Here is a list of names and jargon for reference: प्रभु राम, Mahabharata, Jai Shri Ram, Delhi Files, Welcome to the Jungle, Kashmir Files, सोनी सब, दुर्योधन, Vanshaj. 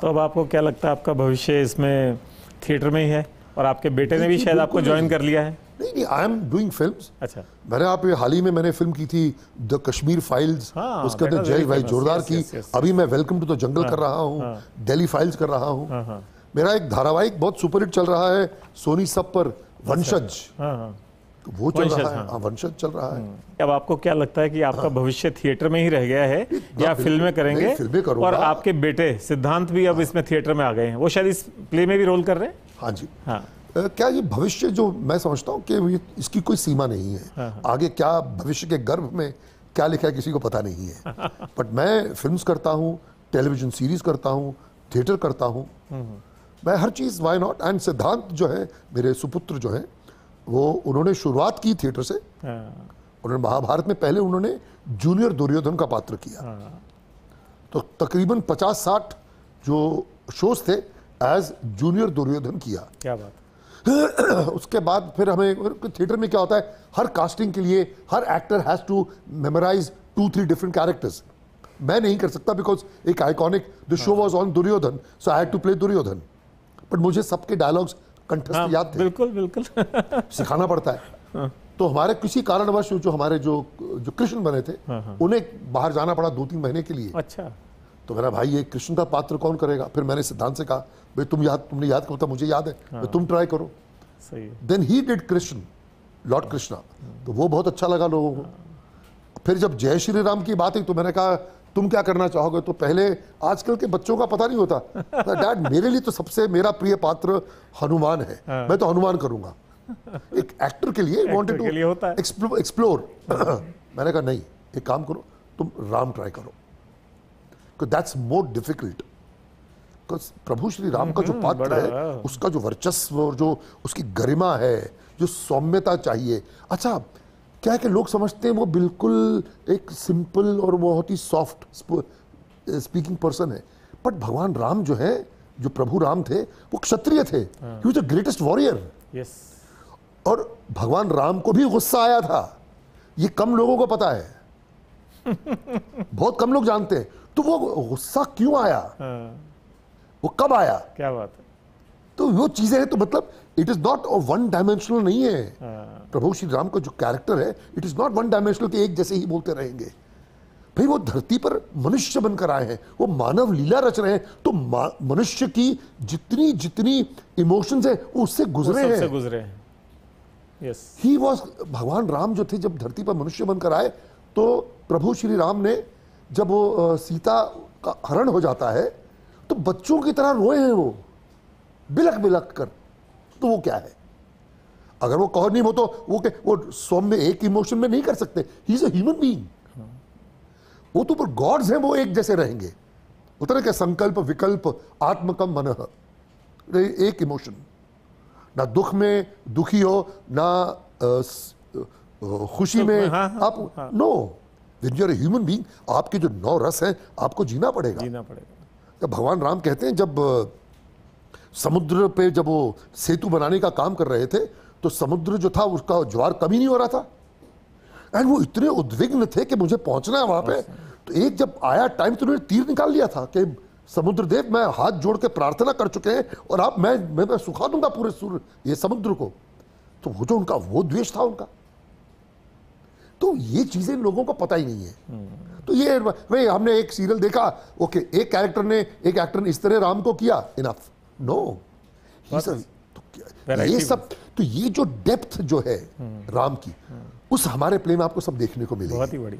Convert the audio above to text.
तो अब आपको क्या लगता है आपका भविष्य इसमें थिएटर में ही है और आपके बेटे ने भी शायद आपको ज्वाइन कर लिया है? नहीं, आई एम डूइंग फिल्म्स। अच्छा, मैंने आप हाल ही में मैंने फिल्म की थी द कश्मीर फाइल्स, उसके अंदर जय भाई जोरदार की। अभी मैं वेलकम टू द जंगल कर रहा हूँ, दिल्ली फाइल्स कर रहा हूँ। मेरा एक धारावाहिक बहुत सुपरहिट चल रहा है सोनी सब पर, वंशज, वो चल रहा है। वंशज चल रहा है। अब आपको क्या लगता है कि आपका भविष्य थिएटर में ही रह गया है या फिल्में करेंगे? फिल्में करूंगा। और आपके बेटे सिद्धांत भी अब इसमें थिएटर में आ गए हैं, वो शायद इस प्ले में भी रोल कर रहे हैं। हाँ जी, हाँ। क्या ये भविष्य जो मैं समझता हूँ कि इसकी कोई सीमा नहीं है, आगे क्या भविष्य के गर्भ में क्या लिखा है किसी को पता नहीं है। बट मैं फिल्म्स करता हूँ, टेलीविजन सीरीज करता हूँ, थिएटर करता हूँ, मैं हर चीज़, वाई नॉट। एंड सिद्धांत जो है मेरे सुपुत्र जो है वो, उन्होंने शुरुआत की थिएटर से। उन्होंने महाभारत में पहले उन्होंने जूनियर दुर्योधन का पात्र किया, तो तकरीबन 50-60 जो शोज थे एज जूनियर दुर्योधन किया। क्या बात। उसके बाद फिर हमें थिएटर में क्या होता है, हर कास्टिंग के लिए हर actor has to memorise 2-3 different characters. मैं नहीं कर सकता बिकॉज एक iconic the show was on दुर्योधन, so I had to play दुर्योधन। But मुझे सबके डायलॉग्स कंठस्थ याद थे। बिल्कुल बिल्कुल। सिखाना पड़ता है। तो हमारे किसी कारणवश जो हमारे जो कृष्ण बने थे उन्हें बाहर जाना पड़ा 2-3 महीने के लिए। अच्छा। तो मेरा भाई ये कृष्ण का पात्र कौन करेगा? फिर मैंने सिद्धांत से कहा भाई तुमने याद करता, मुझे याद है, तुम ट्राई करो। सही। Then he did Krishna, lord Krishna, तो वो बहुत अच्छा लगा लोगों को। फिर जब जय श्री राम की बात आई तो मैंने कहा तुम क्या करना चाहोगे? तो पहले, आजकल के बच्चों का पता नहीं होता, डैड मेरे लिए तो सबसे मेरा प्रिय पात्र हनुमान है, मैं तो हनुमान करूंगा। एक एक्टर के लिए वांटेड टू एक्सप्लोर। मैंने कहा नहीं, एक काम करो, तुम राम ट्राई करो, दैट्स मोर डिफिकल्ट। प्रभु श्री राम का जो पात्र है उसका जो वर्चस्व और जो उसकी गरिमा है, जो सौम्यता चाहिए। अच्छा, क्या है कि लोग समझते हैं वो बिल्कुल एक सिंपल और बहुत ही सॉफ्ट स्पीकिंग पर्सन है, बट भगवान राम जो है, जो प्रभु राम थे, वो क्षत्रिय थे। He was the greatest warrior. Yes. और भगवान राम को भी गुस्सा आया था, ये कम लोगों को पता है। बहुत कम लोग जानते हैं। तो वो गुस्सा क्यों आया, वो कब आया, क्या बात है? तो वो चीजें हैं। तो मतलब it is not one dimensional नहीं है। प्रभु श्री राम का जो कैरेक्टर है it is not one dimensional कि एक जैसे ही बोलते रहेंगे। भाई वो धरती पर मनुष्य बनकर आए हैं, वो मानव लीला रच रहे हैं, तो मनुष्य की जितनी जितनी इमोशंस है वो उससे गुजरे हैं, गुजरे हैं। यस। ही वाज, भगवान राम जो थे जब धरती पर मनुष्य बनकर आए, तो प्रभु श्री राम ने जब वो सीता का हरण हो जाता है तो बच्चों की तरह रोए हैं वो, बिलख बिलख कर। तो वो क्या है, अगर वो कौन नहीं हो तो वो सौम्य एक इमोशन में नहीं कर सकते। He is a human being. वो तो पर गॉड्स हैं, वो एक जैसे रहेंगे। उतने क्या संकल्प विकल्प आत्मकम मनः, एक इमोशन, ना दुख में दुखी हो ना खुशी में। हाँ, हाँ, आप know, when you are a human being, आपके जो 9 रस हैं आपको जीना पड़ेगा, जीना पड़ेगा। भगवान राम कहते हैं जब समुद्र पे जब वो सेतु बनाने का काम कर रहे थे तो समुद्र जो था उसका ज्वार कभी नहीं हो रहा था। एंड वो इतने उद्विग्न थे कि मुझे पहुंचना है वहां पे। तो एक जब आया टाइम तो उन्होंने तीर निकाल लिया था कि समुद्र देव, मैं हाथ जोड़ के प्रार्थना कर चुके हैं और आप मैं सुखा दूंगा पूरे ये समुद्र को। तो वो जो उनका वो द्वेष था उनका, तो ये चीजें लोगों को पता ही नहीं है। तो ये भाई हमने एक सीरियल देखा, ओके एक कैरेक्टर ने, एक एक्टर ने इस तरह राम को किया, इनफ। नो, ये सब तो ये जो डेप्थ जो है राम की, उस हमारे प्ले में आपको सब देखने को मिलेगा। बहुत ही बड़ी।